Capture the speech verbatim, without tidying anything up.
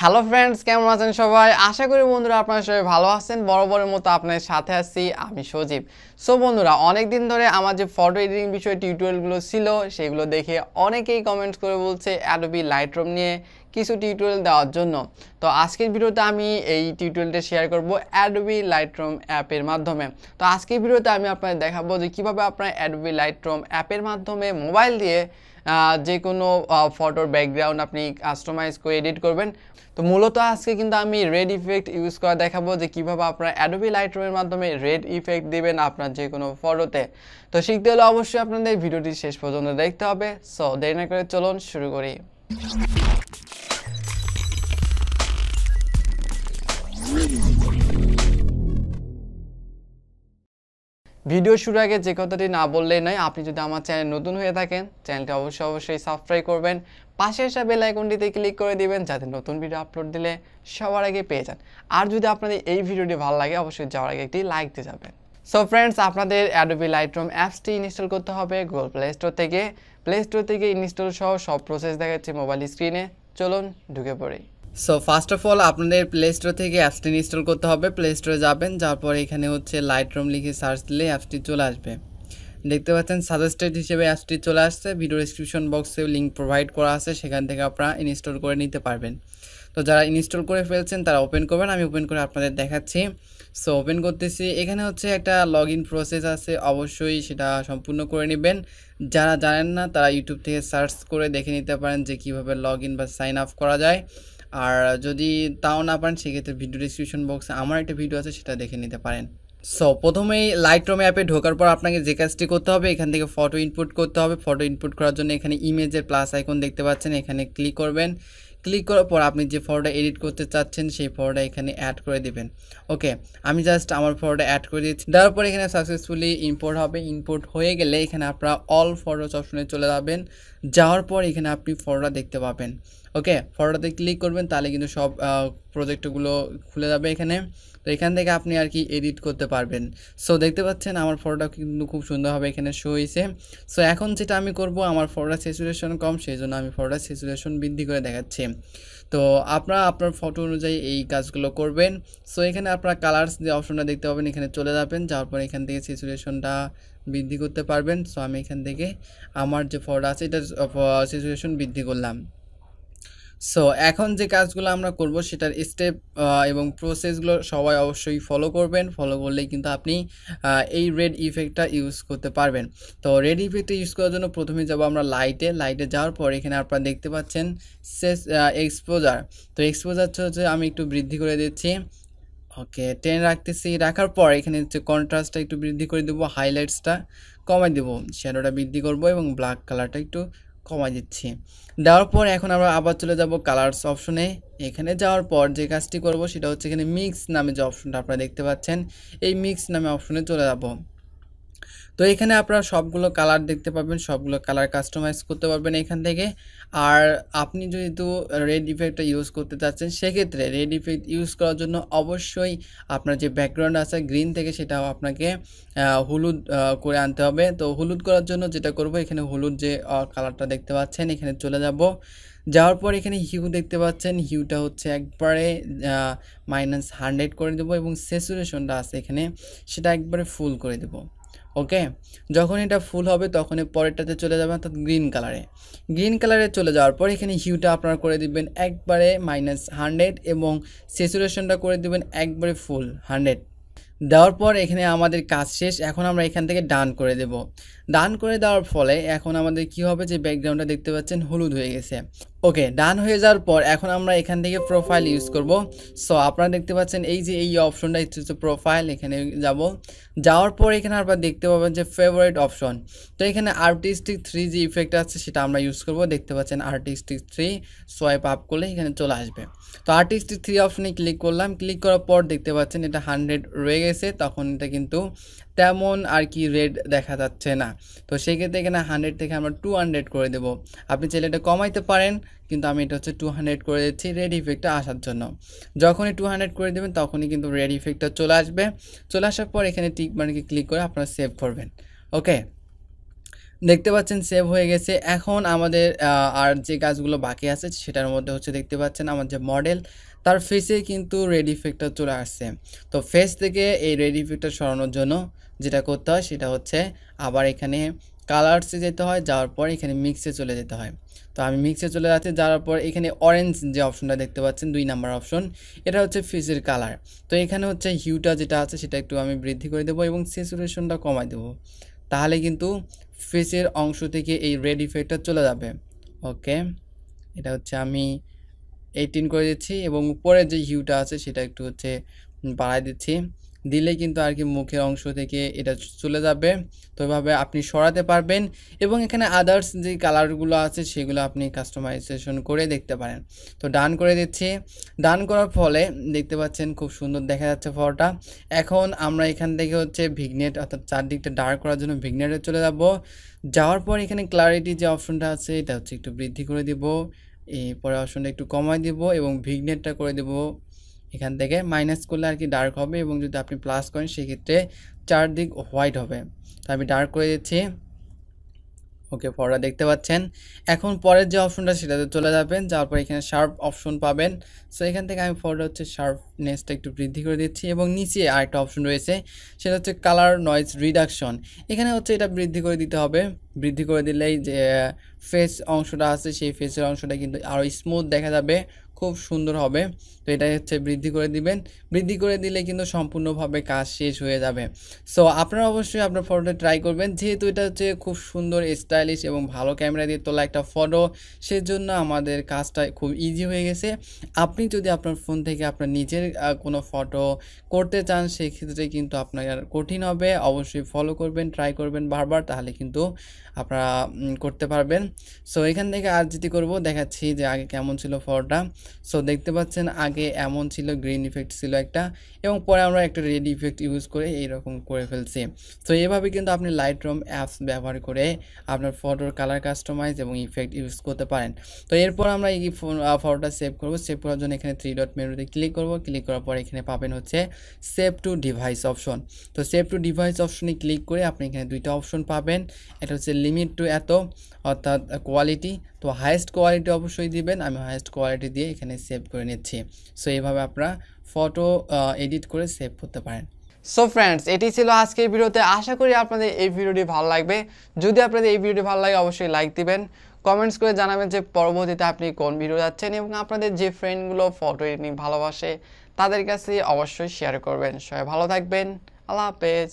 Hello friends caiman आছেন সবাই आशा करी বন্ধুরা আপনারা সবাই ভালো আছেন বরাবরের মতো আপনাদের সাথে আছি আমি সজীব। সো বন্ধুরা অনেক দিন ধরে আমার যে ফটো এডিটিং বিষয় টিউটোরিয়ালগুলো ছিল সেগুলো দেখে অনেকেই কমেন্টস করে বলছে Adobe Lightroom নিয়ে কিছু টিউটোরিয়াল দেওয়ার জন্য। তো আজকের ভিডিওতে আমি এই টিউটোরিয়ালটা শেয়ার করব Adobe Lightroom অ্যাপের মাধ্যমে। তো আজকের ভিডিওতে আমি আপনাদের দেখাবো যে কিভাবে আপনারা Adobe Lightroom অ্যাপের মাধ্যমে মোবাইল দিয়ে যে কোনো ফটোর ব্যাকগ্রাউন্ড আপনি কাস্টমাইজ করে এডিট করবেন। তো মূলত আজকে কিন্তু আমি রেড ইফেক্ট ইউজ করে দেখাবো যে কিভাবে আপনারা Adobe Lightroom এর মাধ্যমে রেড ইফেক্ট দিবেন আপনার যে কোনো ফটোতে। তো শিখতে হলে অবশ্যই আপনাদের ভিডিওটি শেষ পর্যন্ত দেখতে হবে। সো দেরি না করে চলুন শুরু করি। ভিডিও শুরু আগে যে কথাটি না বললেই নয়, আপনি যদি আমার চ্যানেল নতুন হয়ে থাকেন চ্যানেলটি অবশ্যই অবশ্যই সাবস্ক্রাইব করবেন, পাশে আসা বেল আইকনটিতে ক্লিক করে দিবেন যাতে নতুন ভিডিও আপলোড দিলে সবার আগে পেয়ে যান। আর যদি আপনাদের এই ভিডিওটি ভালো লাগে অবশ্যই যাওয়ার আগে একটি লাইক দিয়ে যাবেন। সো ফ্রেন্ডস, আপনাদের Adobe Lightroom অ্যাপসটি ইনস্টল করতে হবে Google Play Store থেকে। প্লে স্টোর থেকে ইনস্টল সহ সব প্রসেস দেখাচ্ছে মোবাইল স্ক্রিনে, চলুন ঢুকে পড়ি। সো ফার্স্ট অফ অল আপনাদের প্লে স্টোর থেকে অ্যাপসটি ইনস্টল করতে হবে। প্লে স্টোরে যাবেন, যাওয়ার পরে এখানে হচ্ছে Lightroom লিখে সার্চ দিলে অ্যাপসটি চলে আসবে। দেখতে পাচ্ছেন সাজেস্টেড হিসেবে অ্যাপসটি চলে আসছে। ভিডিও ডিসক্রিপশন বক্সে লিঙ্ক প্রোভাইড করা আছে, সেখান থেকে আপনারা ইনস্টল করে নিতে পারবেন। তো যারা ইনস্টল করে ফেলছেন তারা ওপেন করবেন, আমি ওপেন করে আপনাদের দেখাচ্ছি। সো ওপেন করতেছি, এখানে হচ্ছে একটা লগ ইন প্রসেস আছে, অবশ্যই সেটা সম্পূর্ণ করে নেবেন। যারা জানেন না তারা ইউটিউব থেকে সার্চ করে দেখে নিতে পারেন যে কীভাবে লগ ইন বা সাইন আপ করা যায়। আর যদি তাও না পারেন সেক্ষেত্রে ভিডিও ডিসক্রিপশন বক্সে আমার একটা ভিডিও আছে সেটা দেখে নিতে পারেন। সো প্রথমেই Lightroom অ্যাপে ঢোকার পর আপনাকে যে কাজটি করতে হবে, এখান থেকে ফটো ইনপুট করতে হবে। ফটো ইনপুট করার জন্য এখানে ইমেজের প্লাস আইকন দেখতে পাচ্ছেন, এখানে ক্লিক করবেন। ক্লিক করার পর আপনি যে ফটোটা এডিট করতে চাচ্ছেন সেই ফটোটা এখানে অ্যাড করে দেবেন। ওকে, আমি জাস্ট আমার ফটোটা অ্যাড করে দিচ্ছি। দেওয়ার পর এখানে সাকসেসফুলি ইম্পোর্ট হবে। ইম্পোর্ট হয়ে গেলে এখানে আপনারা অল ফটোস অপশনে চলে যাবেন, যাওয়ার পর এখানে আপনি ফটোটা দেখতে পাবেন। ওকে, ফটোটাতে ক্লিক করবেন তাহলে কিন্তু সব প্রজেক্টগুলো খুলে যাবে এখানে। তো এখান থেকে আপনি আর কি এডিট করতে পারবেন। সো দেখতে পাচ্ছেন আমার ফটোটা কিন্তু খুব সুন্দরভাবে এখানে শো হয়েছে। সো এখন যেটা আমি করব, আমার ফটোটা স্যাচুরেশন কম সেই জন্য আমি ফটোটা স্যাচুরেশন বৃদ্ধি করে দেখাচ্ছি। তো আপনারা আপনার ফটো অনুযায়ী এই কাজগুলো করবেন। সো এখানে আপনারা কালার্স যে অপশনটা দেখতে পাবেন এখানে চলে যাবেন, যাওয়ার পর এখান থেকে স্যাচুরেশনটা বৃদ্ধি করতে পারবেন। সো আমি এখান থেকে আমার যে ফটোটা আছে এটা স্যাচুরেশন বৃদ্ধি করলাম। সো এখন যে কাজগুলো আমরা করব সেটার স্টেপ এবং প্রসেসগুলো সবাই অবশ্যই ফলো করবেন। ফলো করলেই কিন্তু আপনি এই রেড ইফেক্টটা ইউজ করতে পারবেন। তো রেড ইফেক্টটা ইউজ করার জন্য প্রথমে যাব আমরা লাইটে। লাইটে যাওয়ার পর এখানে আপনারা দেখতে পাচ্ছেন শেষ এক্সপোজার। তো এক্সপোজার হচ্ছে আমি একটু বৃদ্ধি করে দিচ্ছি। ওকে, টেন রাখতেছি। রাখার পর এখানে হচ্ছে কন্ট্রাস্টটা একটু বৃদ্ধি করে দেবো, হাইলাইটসটা কমাই দেবো, শ্যাডোটা বৃদ্ধি করব এবং ব্ল্যাক কালারটা একটু কমা দিচ্ছি। দেওয়ার পর এখন আমরা আবার চলে যাব কালার্স অপশনে। এখানে যাওয়ার পর যে কাজটি করব সেটা হচ্ছে এখানে মিক্স নামে যে অপশনটা আপনারা দেখতে পাচ্ছেন এই মিক্স নামে অপশনে চলে যাব। তো এখানে আপনারা সবগুলো কালার দেখতে পাবেন, সবগুলো কালার কাস্টমাইজ করতে পারবেন এখান থেকে। আর আপনি যেহেতু রেড ইফেক্টটা ইউজ করতে চাচ্ছেন সেক্ষেত্রে রেড ইফেক্ট ইউজ করার জন্য অবশ্যই আপনার যে ব্যাকগ্রাউন্ড আছে গ্রিন থেকে সেটাও আপনাকে হলুদ করে আনতে হবে। তো হলুদ করার জন্য যেটা করব, এখানে হলুদ যে কালারটা দেখতে পাচ্ছেন এখানে চলে যাব। যাওয়ার পর এখানে হিউ দেখতে পাচ্ছেন, হিউটা হচ্ছে একবারে মাইনাস হান্ড্রেড করে দেবো এবং স্যাচুরেশনটা আছে এখানে সেটা একবারে ফুল করে দেবো। ওকে, যখন এটা ফুল হবে তখন পরেরটাতে চলে যাবেন অর্থাৎ গ্রিন কালারে। গ্রিন কালারে চলে যাওয়ার পর এখানে হিউটা আপনারা করে দিবেন একবারে মাইনাস হান্ড্রেড এবং স্যাচুরেশনটা করে দিবেন একবারে ফুল হান্ড্রেড। দেওয়ার পর এখানে আমাদের কাজ শেষ। এখন আমরা এখান থেকে ডান করে দেব। ডান করে দেওয়ার ফলে এখন আমাদের কি হবে যে ব্যাকগ্রাউন্ডটা দেখতে পাচ্ছেন হলুদ হয়ে গেছে। ওকে, ডান হয়ে যাওয়ার পর এখন আমরা এখান থেকে প্রোফাইল ইউজ করব। সো আপনারা দেখতে পাচ্ছেন এই যে এই অপশনটা হচ্ছে প্রোফাইল, এখানে যাব। যাওয়ার পর এখানে আপনারা দেখতে পাবেন যে ফেভারিট অপশন। তো এখানে আর্টিস্টিক থ্রি যে ইফেক্ট আছে সেটা আমরা ইউজ করব। দেখতে পাচ্ছেন আর্টিস্টিক থ্রি, সোয়াইপ আপ করলে এখানে চলে আসবে। তো আর্টিস্টিক থ্রি অপশনে ক্লিক করলাম। ক্লিক করার পর দেখতে পাচ্ছেন এটা হান্ড্রেড রয়ে গেছে, তখন এটা কিন্তু তেমন আর কি রেড দেখা যাচ্ছে না। তো সেক্ষেত্রে এখানে হান্ড্রেড থেকে আমরা টু হান্ড্রেড করে দেবো। আপনি চাইলে এটা কমাইতে পারেন, কিন্তু আমি এটা হচ্ছে টু হান্ড্রেড করে দিচ্ছি রেড ইফেক্টটা আসার জন্য। যখনই টু হান্ড্রেড করে দেবেন তখনই কিন্তু রেড ইফেক্টটা চলে আসবে। চলে আসার পর এখানে টিক মার্কে ক্লিক করে আপনারা সেভ করবেন। ওকে, দেখতে পাচ্ছেন সেভ হয়ে গেছে। এখন আমাদের আর যে কাজগুলো বাকি আছে সেটার মধ্যে হচ্ছে দেখতে পাচ্ছেন আমার যে মডেল তার ফেসে কিন্তু রেড ইফেক্টটা চলে আসছে। তো ফেস থেকে এই রেড ইফেক্টটা সরানোর জন্য যেটা করতে হয় সেটা হচ্ছে আবার এখানে কালার্সে যেতে হয়, যাওয়ার পর এখানে মিক্সে চলে যেতে হয়। তো আমি মিক্সে চলে যাচ্ছি, যাওয়ার পর এখানে অরেঞ্জ যে অপশনটা দেখতে পাচ্ছেন দুই নাম্বার অপশন, এটা হচ্ছে ফেসের কালার। তো এখানে হচ্ছে হিউটা যেটা আছে সেটা একটু আমি বৃদ্ধি করে দেবো এবং স্যাচুরেশনটা কমাই দেবো, তাহলে কিন্তু ফেসের অংশ থেকে এই রেড ইফেক্টটা চলে যাবে। ওকে, এটা হচ্ছে আমি এইটিন করে দিচ্ছি এবং উপরে যে হিউটা আছে সেটা একটু হচ্ছে বাড়াই দিচ্ছি, দিলে কিন্তু আর কি মুখের অংশ থেকে এটা চলে যাবে। তো এভাবে আপনি সরাতে পারবেন এবং এখানে আদার্স যে কালারগুলো আছে সেগুলো আপনি কাস্টমাইজেশন করে দেখতে পারেন। তো ডান করে দিচ্ছি, ডান করার ফলে দেখতে পাচ্ছেন খুব সুন্দর দেখা যাচ্ছে ফটোটা। এখন আমরা এখান থেকে হচ্ছে ভিগনেট অর্থাৎ চারদিকটা ডার্ক করার জন্য ভিগনেটে চলে যাব, যাওয়ার পর এখানে ক্লারিটি যে অপশনটা আছে এটা হচ্ছে একটু বৃদ্ধি করে দিব, এই পরে অপশনটা একটু কমাই দিব এবং ভিগনেটটা করে দেব এখান থেকে মাইনাস করলে আর কি ডার্ক হবে, এবং যদি আপনি প্লাস করেন সেক্ষেত্রে চারদিক হোয়াইট হবে। তো আমি ডার্ক করে দিচ্ছি। ওকে, ফটোটা দেখতে পাচ্ছেন। এখন পরের যে অপশনটা সেটাতে চলে যাবেন, যাওয়ার পর এখানে শার্প অপশন পাবেন। সো এখান থেকে আমি ফটোটা হচ্ছে শার্পনেসটা একটু বৃদ্ধি করে দিচ্ছি এবং নিচে আরেকটা অপশন রয়েছে সেটা হচ্ছে কালার নয়েজ রিডাকশন। এখানে হচ্ছে এটা বৃদ্ধি করে দিতে হবে, বৃদ্ধি করে দিলেই যে ফেস অংশটা আছে সেই ফেসের অংশটা কিন্তু আরও স্মুথ দেখা যাবে, খুব সুন্দর হবে। তো এটাই হচ্ছে বৃদ্ধি করে দিবেন, বৃদ্ধি করে দিলে কিন্তু সম্পূর্ণভাবে কাজ শেষ হয়ে যাবে। সো আপনারা অবশ্যই আপনার ফটোটা ট্রাই করবেন, যেহেতু এটা হচ্ছে খুব সুন্দর স্টাইলিশ এবং ভালো ক্যামেরা দিয়ে তোলা একটা ফটো, সেজন্য আমাদের কাজটা খুব ইজি হয়ে গেছে। আপনি যদি আপনার ফোন থেকে আপনার নিজের কোনো ফটো করতে চান সেক্ষেত্রে কিন্তু আপনার কঠিন হবে, অবশ্যই ফলো করবেন, ট্রাই করবেন বারবার, তাহলে কিন্তু আপনারা করতে পারবেন। সো এখান থেকে আর যেটি করবো দেখাচ্ছি যে আগে কেমন ছিল ফটোটা। সো দেখতে পাচ্ছেন আগে এমন ছিল, গ্রিন ইফেক্ট ছিল একটা, এবং পরে আমরা একটা রেড ইফেক্ট ইউজ করে এইরকম করে ফেলছি। তো এভাবে কিন্তু আপনি লাইটরুম অ্যাপস ব্যবহার করে আপনার ফটোর কালার কাস্টমাইজ এবং ইফেক্ট ইউজ করতে পারেন। তো এরপর আমরা এই ফটোটা সেভ করব, সেভ করার জন্য এখানে থ্রি ডট মেনুতে ক্লিক করব, ক্লিক করার পর এখানে পাবেন হচ্ছে সেভ টু ডিভাইস অপশন। তো সেভ টু ডিভাইস অপশনে ক্লিক করে আপনি এখানে দুইটা অপশন পাবেন, এটা হচ্ছে লিমিট টু এত অর্থাৎ কোয়ালিটি। তো হাইয়েস্ট কোয়ালিটি অবশ্যই দিবেন, আমি হাইয়েস্ট কোয়ালিটি দিয়ে এখানে সেভ করে নিচ্ছি। সো এইভাবে আপনারা ফটো এডিট করে সেভ করতে পারেন। সো ফ্রেন্ডস, এটি ছিল আজকের ভিডিওতে, আশা করি আপনাদের এই ভিডিওটি ভালো লাগবে। যদি আপনাদের এই ভিডিওটি ভালো লাগে অবশ্যই লাইক দিবেন, কমেন্টস করে জানাবেন যে পরবর্তীতে আপনি কোন ভিডিও যাচ্ছেন, এবং আপনাদের যে ফ্রেন্ডগুলো ফটো এডিটিং ভালোবাসে তাদের কাছে অবশ্যই শেয়ার করবেন। সবাই ভালো থাকবেন, আল্লাহ হাফেজ।